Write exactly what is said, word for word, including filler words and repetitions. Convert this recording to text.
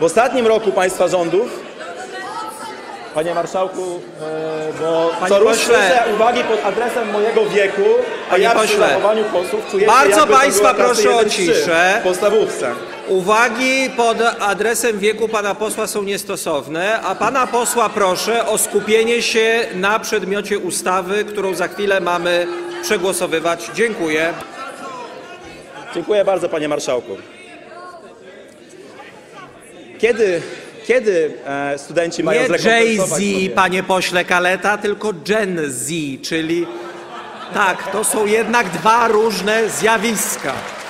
W ostatnim roku państwa rządów, panie marszałku, bo co rusz uwagi pod adresem mojego wieku, a panie ja pośle, przy zachowaniu posłów czuję się, bardzo państwa proszę o ciszę. W podstawówce. Uwagi pod adresem wieku pana posła są niestosowne, a pana posła proszę o skupienie się na przedmiocie ustawy, którą za chwilę mamy przegłosowywać. Dziękuję. Dziękuję bardzo, panie marszałku. Kiedy, kiedy studenci mają zrekompensować? Nie Jay-Z, panie pośle Kaleta, tylko Gen Z, czyli tak, to są jednak dwa różne zjawiska.